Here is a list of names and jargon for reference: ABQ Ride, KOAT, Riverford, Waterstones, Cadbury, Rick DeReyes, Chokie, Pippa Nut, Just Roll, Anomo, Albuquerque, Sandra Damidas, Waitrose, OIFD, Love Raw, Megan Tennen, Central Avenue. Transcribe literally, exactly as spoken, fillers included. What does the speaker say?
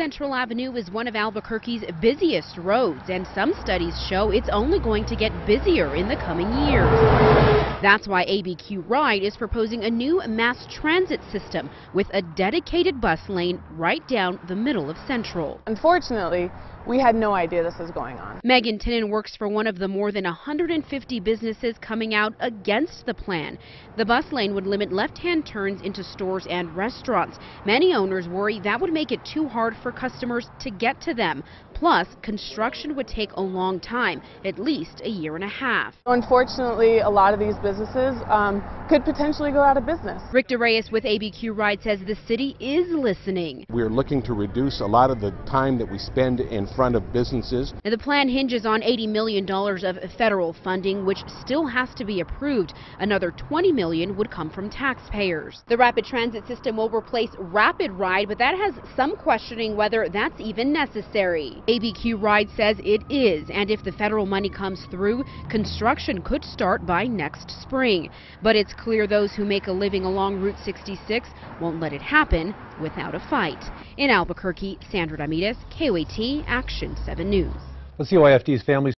Central Avenue is one of Albuquerque's busiest roads, and some studies show it's only going to get busier in the coming years. That's why A B Q Ride is proposing a new mass transit system with a dedicated bus lane right down the middle of Central. Unfortunately, we had no idea this was going on. Megan Tennen works for one of the more than one hundred fifty businesses coming out against the plan. The bus lane would limit left-hand turns into stores and restaurants. Many owners worry that would make it too hard for customers to get to them. Plus, construction would take a long time, at least a year and a half. Unfortunately, a lot of these businesses um, could potentially go out of business. Rick DeReyes with A B Q Ride says the city is listening. We're looking to reduce a lot of the time that we spend in front of businesses. Now, the plan hinges on eighty million dollars of federal funding, which still has to be approved. Another twenty million dollars would come from taxpayers. The rapid transit system will replace Rapid Ride, but that has some questioning whether that's even necessary. A B Q Ride says it is, and if the federal money comes through, construction could start by next spring. But it's clear those who make a living along Route sixty-six won't let it happen without a fight. In Albuquerque, Sandra Damidas, K O A T, Action seven News. Let's see O I F D's family.